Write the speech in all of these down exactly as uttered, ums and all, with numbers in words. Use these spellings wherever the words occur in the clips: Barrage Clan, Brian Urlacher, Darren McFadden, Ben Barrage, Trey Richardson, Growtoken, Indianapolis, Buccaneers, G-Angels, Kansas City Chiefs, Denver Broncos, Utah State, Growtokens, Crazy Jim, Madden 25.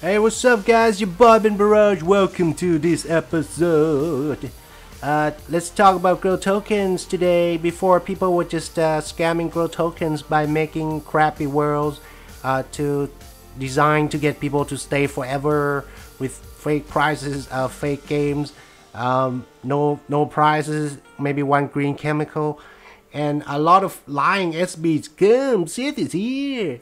Hey, what's up guys, your boy Ben Barrage, welcome to this episode. Uh, let's talk about Growtokens today. Before, people were just uh, scamming Growtokens by making crappy worlds uh, to designed to get people to stay forever with fake prizes, uh, fake games, um, no, no prizes, maybe one green chemical, and a lot of lying S Bs. Come, Sith is here!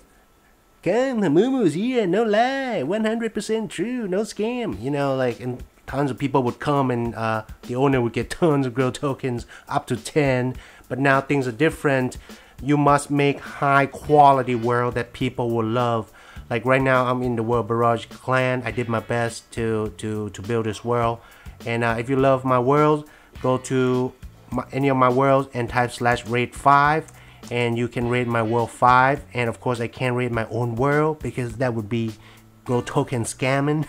Come, Hamumu's here, no lie, one hundred percent true, no scam. You know, like, and tons of people would come, and uh, the owner would get tons of Growtokens, up to ten. But now things are different. You must make high quality world that people will love. Like right now, I'm in the world Barrage Clan. I did my best to to to build this world. And uh, if you love my world, go to my, any of my worlds and type slash rate five. And you can rate my world five, and of course I can't rate my own world because that would be Growtoken scamming.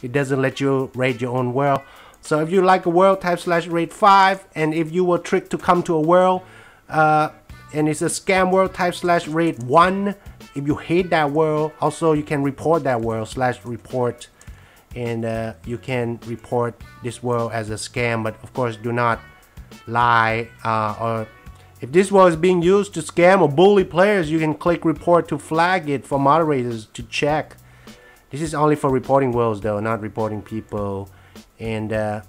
It doesn't let you rate your own world. So if you like a world, type slash rate five, and if you were tricked to come to a world uh, and it's a scam world, type slash rate one. If you hate that world, also you can report that world, slash report, and uh, you can report this world as a scam. But of course do not lie uh, or if this world is being used to scam or bully players, you can click report to flag it for moderators to check. This is only for reporting worlds though, not reporting people. And uh,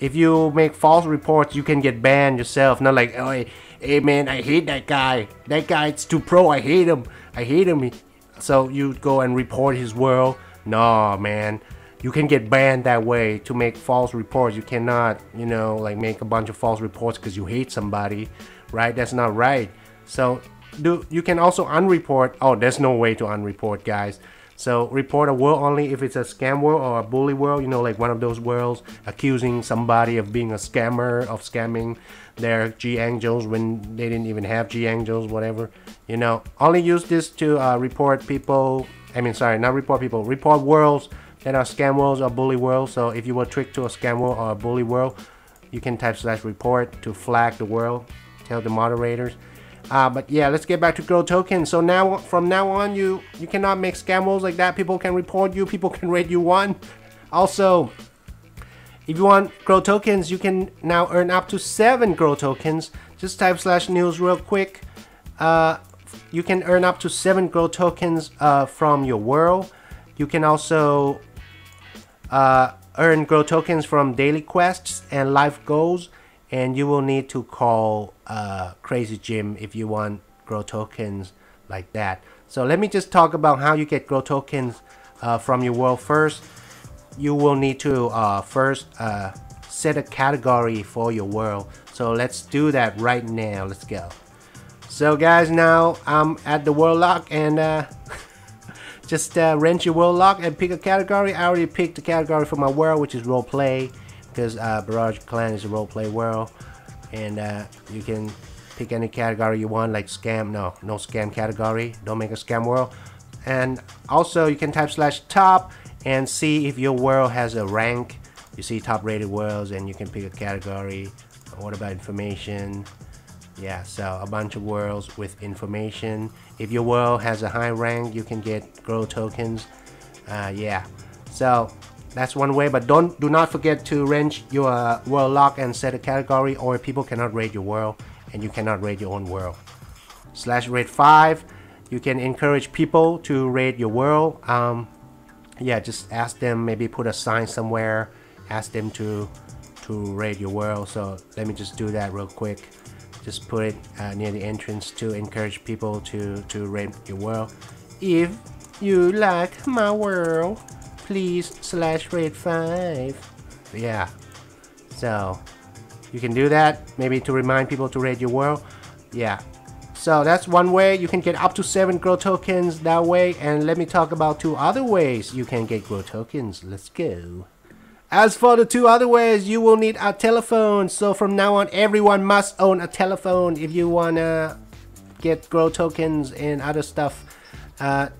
if you make false reports, you can get banned yourself. Not like, oh, hey, hey man, I hate that guy. That guy, it's too pro, I hate him. I hate him. So you go and report his world. No, man. You can get banned that way to make false reports. You cannot, you know, like make a bunch of false reports because you hate somebody, right? That's not right. So do you can also unreport. Oh, there's no way to unreport, guys. So report a world only if it's a scam world or a bully world, you know, like one of those worlds accusing somebody of being a scammer, of scamming their G-Angels when they didn't even have G-Angels, whatever. You know, only use this to uh, report people. I mean, sorry, not report people, report worlds that are scam worlds or bully worlds. So if you were tricked to a scam world or a bully world, you can type slash report to flag the world, tell the moderators. Uh, but yeah, let's get back to Growtokens. So now, from now on, you you cannot make scam worlds like that. People can report you, people can rate you one. Also, if you want Growtokens, you can now earn up to seven Growtokens. Just type slash news real quick. Uh, you can earn up to seven Growtokens uh, from your world. You can also Uh, earn Growtokens from daily quests and life goals, and you will need to call uh, Crazy Jim if you want Growtokens like that. So let me just talk about how you get Growtokens uh, from your world first. You will need to uh, first uh, set a category for your world. So let's do that right now. Let's go. So guys, now I'm at the world lock, and uh, Just uh, rent your world lock and pick a category. I already picked the category for my world, which is roleplay, because uh, Barrage Clan is a roleplay world. And uh, you can pick any category you want, like scam. No, no scam category. Don't make a scam world. And also, you can type slash top and see if your world has a rank. You see top rated worlds, and you can pick a category. What about information? Yeah, so a bunch of worlds with information. If your world has a high rank, you can get Growtokens. Uh, yeah, so that's one way. But don't do not forget to wrench your uh, world lock and set a category, or people cannot rate your world, and you cannot rate your own world. Slash rate five. You can encourage people to rate your world. Um, yeah, just ask them. Maybe put a sign somewhere. Ask them to to rate your world. So let me just do that real quick. Just put it uh, near the entrance to encourage people to, to rate your world. If you like my world, please slash rate five. Yeah, so you can do that, maybe to remind people to rate your world. Yeah, so that's one way you can get up to seven Growtokens that way. And let me talk about two other ways you can get Growtokens. Let's go. As for the two other ways, you will need a telephone. So from now on, everyone must own a telephone if you wanna get Growtokens and other stuff. Uh,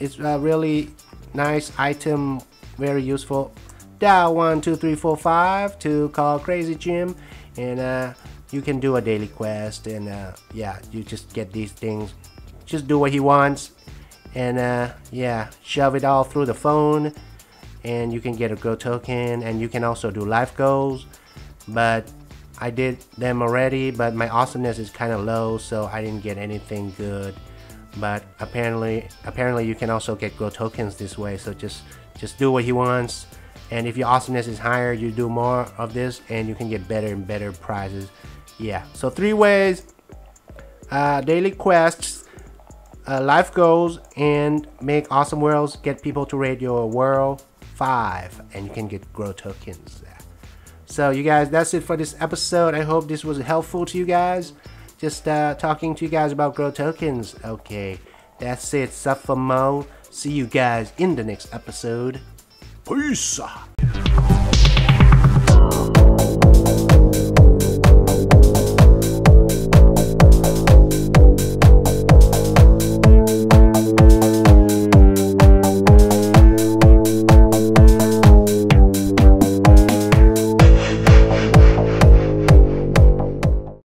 it's a really nice item, very useful. Dial one two three four five to call Crazy Jim, and uh, you can do a daily quest. And uh, yeah, you just get these things just do what he wants, and uh, yeah, shove it all through the phone, and you can get a Growtoken, and you can also do life goals, but I did them already, but my awesomeness is kind of low, so I didn't get anything good. But apparently apparently you can also get Growtokens this way, so just just do what he wants, and if your awesomeness is higher, you do more of this and you can get better and better prizes. Yeah, so three ways: uh, daily quests, uh, life goals, and make awesome worlds, get people to rate your world five, and you can get Growtokens. So you guys, that's it for this episode. I hope this was helpful to you guys. Just uh, talking to you guys about Growtokens. Okay, that's it. Suffer Mo. See you guys in the next episode. Peace.